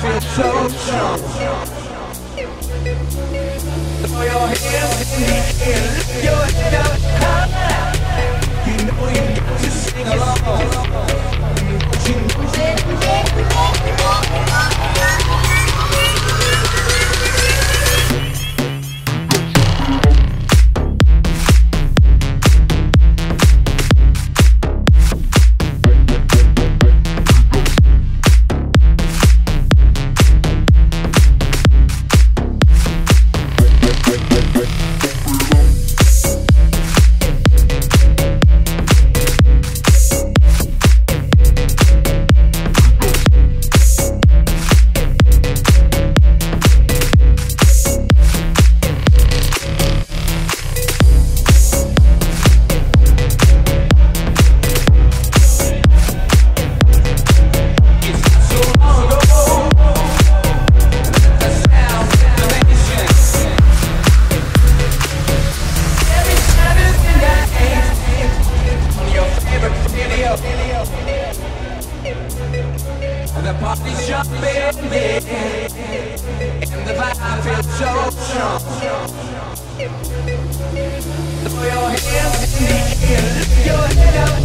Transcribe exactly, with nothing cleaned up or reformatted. feel so strong. Throw your hands in the air, lift your head up high. You know you got to sing along. You know the party's jumping in, and the vibe feels so strong. Throw your hands in the air, lift your head up.